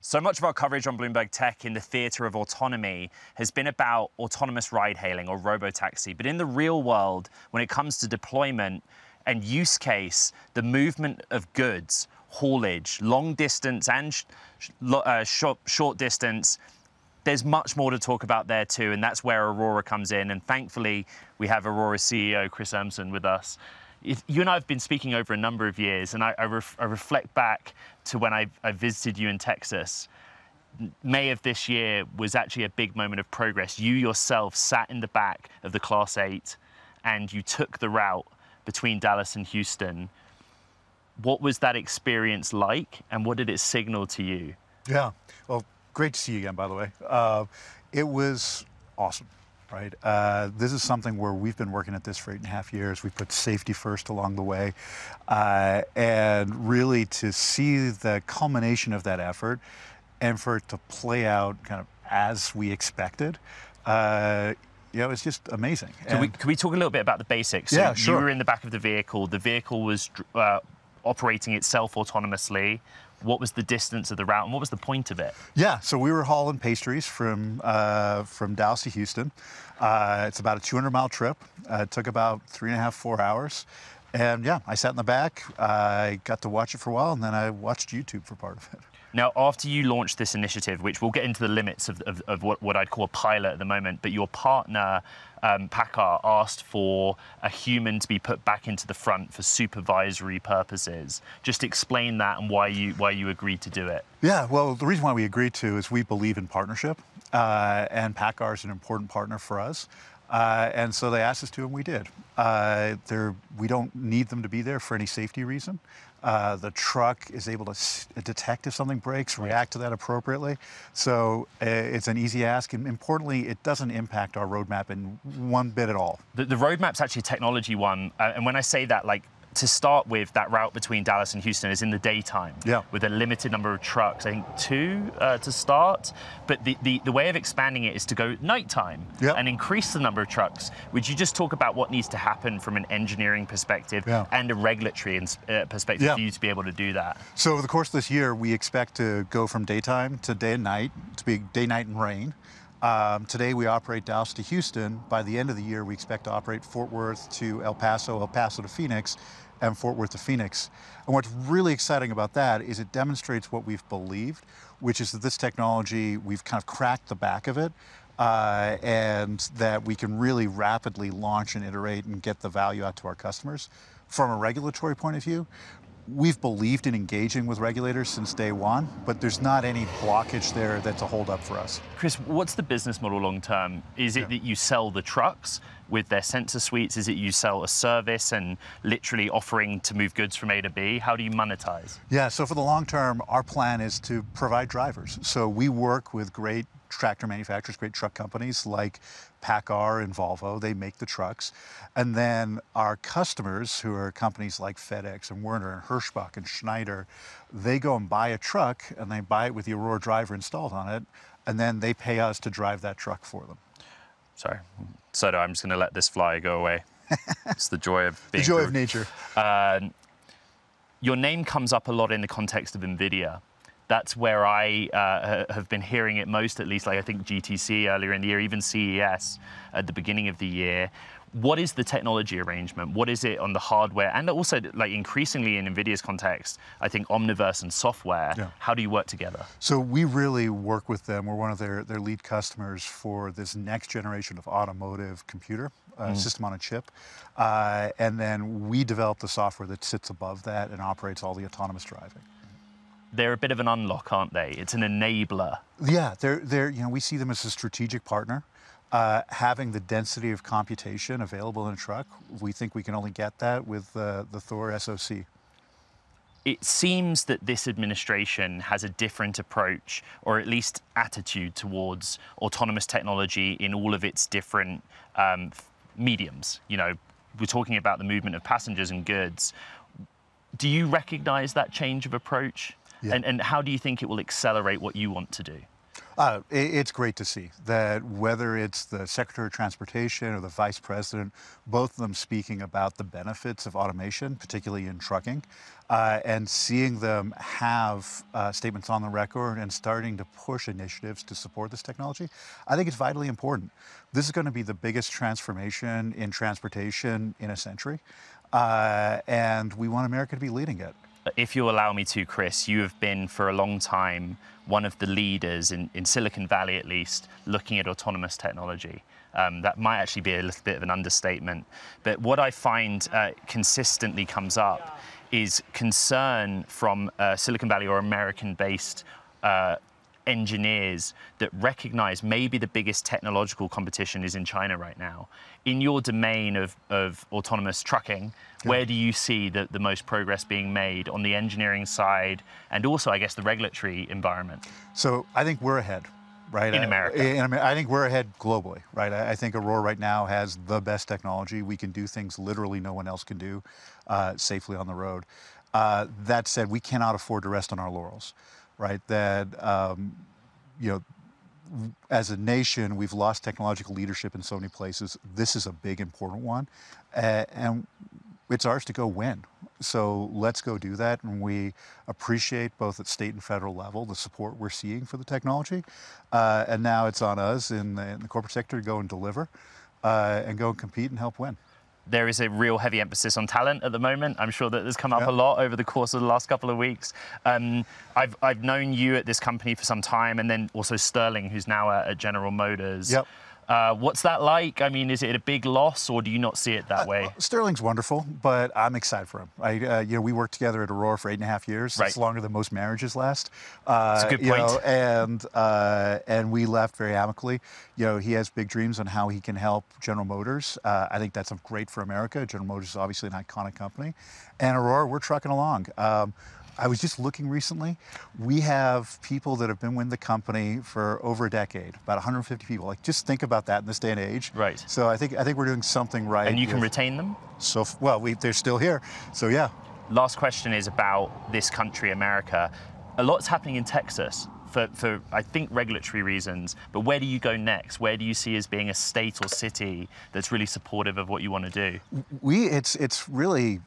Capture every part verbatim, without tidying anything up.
So much of our coverage on Bloomberg Tech in the theater of autonomy has been about autonomous ride-hailing or robotaxi. But in the real world, when it comes to deployment and use case, the movement of goods, haulage, long distance and sh uh, short, short distance, there's much more to talk about there too, and that's where Aurora comes in. And thankfully, we have Aurora C E O Chris Urmson with us. If you and I have been speaking over a number of years, and I, I, ref, I reflect back to when I, I visited you in Texas. May of this year was actually a big moment of progress. You yourself sat in the back of the Class eight and you took the route between Dallas and Houston. What was that experience like, and what did it signal to you? Yeah, well, great to see you again, by the way. Uh, it was awesome. Right. Uh, this is something where we've been working at this for eight and a half years. We put safety first along the way. Uh, and really to see the culmination of that effort and for it to play out kind of as we expected, uh, you know, it's just amazing. Can, and, we, can we talk a little bit about the basics? So yeah, sure. You were in the back of the vehicle. The vehicle was uh, operating itself autonomously. What was the distance of the route, and what was the point of it? Yeah, so we were hauling pastries from uh, from Dallas to Houston. Uh, it's about a two hundred mile trip. Uh, it took about three and a half, four hours. And yeah, I sat in the back. I got to watch it for a while, and then I watched YouTube for part of it. Now, after you launched this initiative, which we'll get into the limits of, of, of what, what I'd call a pilot at the moment, but your partner, um, Paccar, asked for a human to be put back into the front for supervisory purposes. Just explain that and why you, why you agreed to do it. Yeah, well, the reason why we agreed to is we believe in partnership, uh, and Paccar is an important partner for us. Uh, and so they asked us to, and we did. Uh, we don't need them to be there for any safety reason. Uh, the truck is able to s detect if something breaks, react to that appropriately. So uh, it's an easy ask, and importantly, it doesn't impact our roadmap in one bit at all. The, the roadmap's actually a technology one, uh, and when I say that, like, to start with, that route between Dallas and Houston is in the daytime, yeah, with a limited number of trucks, I think two uh, to start. But the, the, the way of expanding it is to go nighttime, yeah, and increase the number of trucks. Would you just talk about what needs to happen from an engineering perspective, yeah, and a regulatory uh, perspective, yeah, for you to be able to do that? So over the course of this year, we expect to go from daytime to day and night, to be day, night, and rain. Um, today we operate Dallas to Houston. By the end of the year, we expect to operate Fort Worth to El Paso, El Paso to Phoenix, and Fort Worth to Phoenix. And what's really exciting about that is it demonstrates what we've believed, which is that this technology, we've kind of cracked the back of it, uh, and that we can really rapidly launch and iterate and get the value out to our customers. From a regulatory point of view, we've believed in engaging with regulators since day one, but there's not any blockage there that's a holdup for us. Chris, what's the business model long term? Is it, yeah, that you sell the trucks with their sensor suites? Is it you sell a service and literally offering to move goods from A to B? How do you monetize? Yeah, so for the long term, our plan is to provide drivers. So we work with great tractor manufacturers, great truck companies like Paccar and Volvo. They make the trucks. And then our customers, who are companies like FedEx and Werner and Hirschbach and Schneider, they go and buy a truck, and they buy it with the Aurora driver installed on it, and then they pay us to drive that truck for them. Sorry, so I'm just going to let this fly go away. It's the joy of being the joy of nature. Uh, your name comes up a lot in the context of Nvidia. That's where I uh, have been hearing it most, at least, like I think G T C earlier in the year, even C E S at the beginning of the year. What is the technology arrangement? What is it on the hardware? And also, like, increasingly in NVIDIA's context, I think Omniverse and software, yeah, how do you work together? So we really work with them. We're one of their, their lead customers for this next generation of automotive computer, uh, mm. system on a chip. Uh, and then we develop the software that sits above that and operates all the autonomous driving. They're a bit of an unlock, aren't they? It's an enabler. Yeah, they're, they're, you know, we see them as a strategic partner. Uh, having the density of computation available in a truck, we think we can only get that with uh, the Thor S O C. It seems that this administration has a different approach, or at least attitude, towards autonomous technology in all of its different um, mediums. You know, we're talking about the movement of passengers and goods. Do you recognize that change of approach? Yeah. And, and how do you think it will accelerate what you want to do? Uh, it's great to see that whether it's the Secretary of Transportation or the Vice President, both of them speaking about the benefits of automation, particularly in trucking, uh, and seeing them have uh, statements on the record and starting to push initiatives to support this technology, I think it's vitally important. This is going to be the biggest transformation in transportation in a century, uh, and we want America to be leading it. If you'll allow me to, Chris, you have been for a long time one of the leaders in, in Silicon Valley, at least, looking at autonomous technology. Um, that might actually be a little bit of an understatement. But what I find uh, consistently comes up is concern from uh, Silicon Valley or American-based uh, engineers that recognize maybe the biggest technological competition is in China right now. In your domain of, of autonomous trucking, yeah. Where do you see the, the most progress being made on the engineering side and also, I guess, the regulatory environment? So I think we're ahead. Right. In America. I, in, I think we're ahead globally, right? I, I think Aurora right now has the best technology. We can do things literally no one else can do uh, safely on the road. Uh, that said, we cannot afford to rest on our laurels, right? That, um, you know, as a nation, we've lost technological leadership in so many places. This is a big, important one. Uh, and it's ours to go win. So let's go do that. And we appreciate both at state and federal level the support we're seeing for the technology. Uh, and now it's on us in the, in the corporate sector to go and deliver uh, and go and compete and help win. There is a real heavy emphasis on talent at the moment. I'm sure that has come up yeah. a lot over the course of the last couple of weeks. Um, I've, I've known you at this company for some time, and then also Sterling, who's now at, at General Motors. Yep. Uh, what's that like? I mean, is it a big loss, or do you not see it that way? Uh, Sterling's wonderful, but I'm excited for him. I, uh, you know, we worked together at Aurora for eight and a half years. Right. It's longer than most marriages last. Uh, That's a good point. You know, and uh, and we left very amicably. You know, he has big dreams on how he can help General Motors. Uh, I think that's great for America. General Motors is obviously an iconic company, and Aurora, we're trucking along. Um, I was just looking recently. We have people that have been with the company for over a decade, about one hundred fifty people. Like, just think about that in this day and age. Right. So I think I think we're doing something right. And you can with, retain them? So well, we, they're still here. So yeah. Last question is about this country, America. A lot's happening in Texas for, for I think regulatory reasons. But where do you go next? Where do you see as being a state or city that's really supportive of what you want to do? We it's it's really.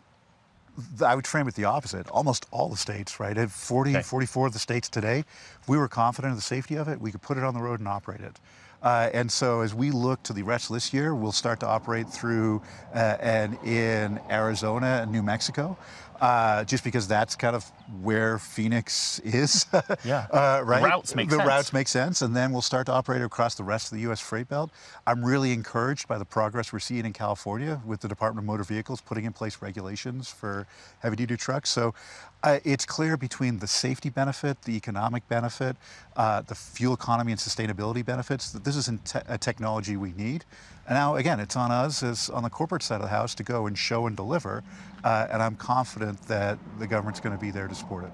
I would frame it the opposite. Almost all the states, right? At forty, okay. forty-four of the states today, if we were confident of the safety of it, we could put it on the road and operate it. Uh, and so as we look to the rest of this year, we'll start to operate through uh, and in Arizona and New Mexico, uh, just because that's kind of where Phoenix is. yeah, uh, right? The routes make the sense. The routes make sense, and then we'll start to operate across the rest of the U S freight belt. I'm really encouraged by the progress we're seeing in California with the Department of Motor Vehicles putting in place regulations for heavy-duty trucks. So uh, it's clear between the safety benefit, the economic benefit, uh, the fuel economy and sustainability benefits that this is a technology we need. And now, again, it's on us as on the corporate side of the house to go and show and deliver. Uh, and I'm confident that the government's going to be there to support it.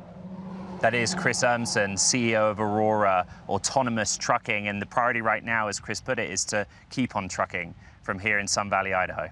That is Chris Urmson, C E O of Aurora Autonomous Trucking. And the priority right now, as Chris put it, is to keep on trucking from here in Sun Valley, Idaho.